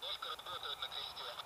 Только работают на кресте.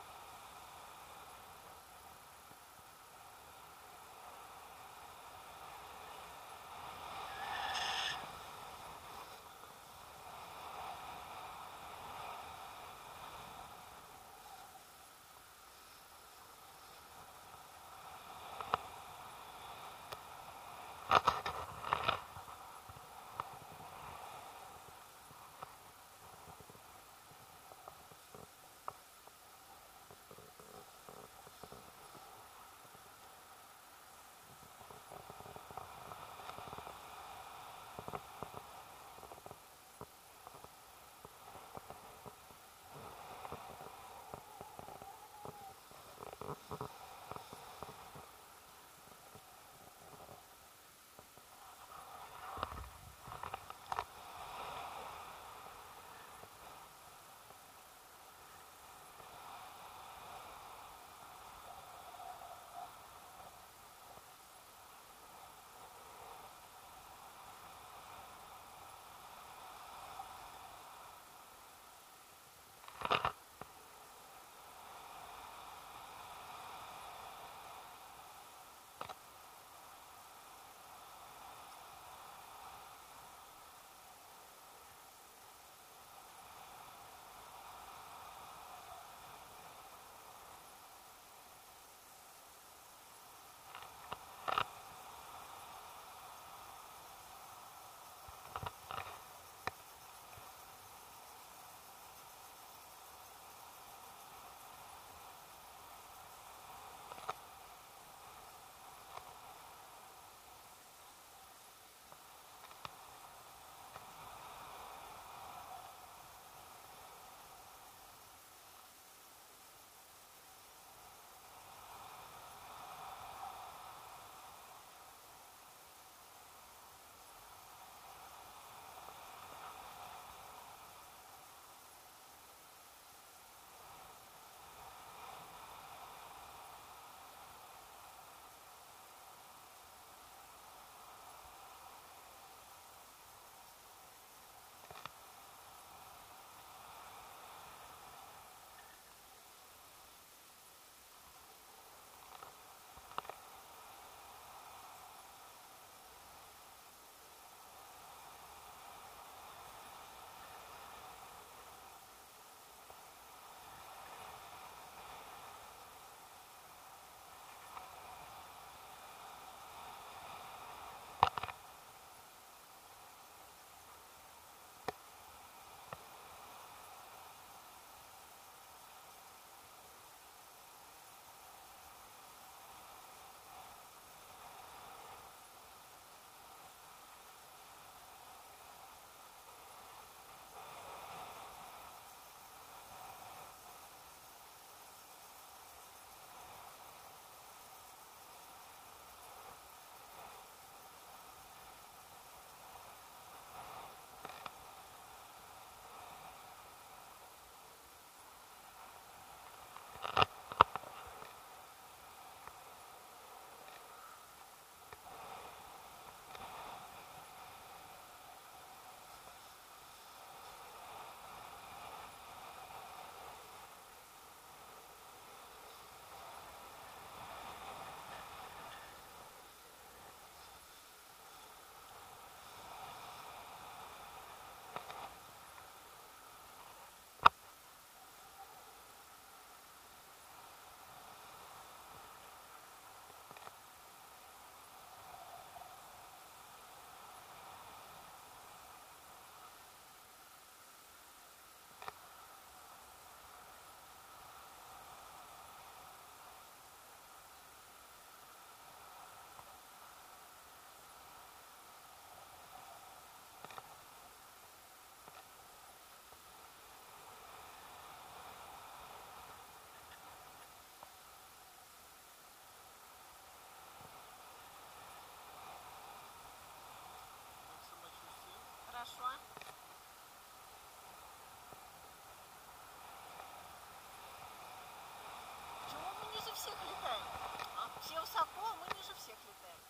Все высоко, мы ниже всех летаем.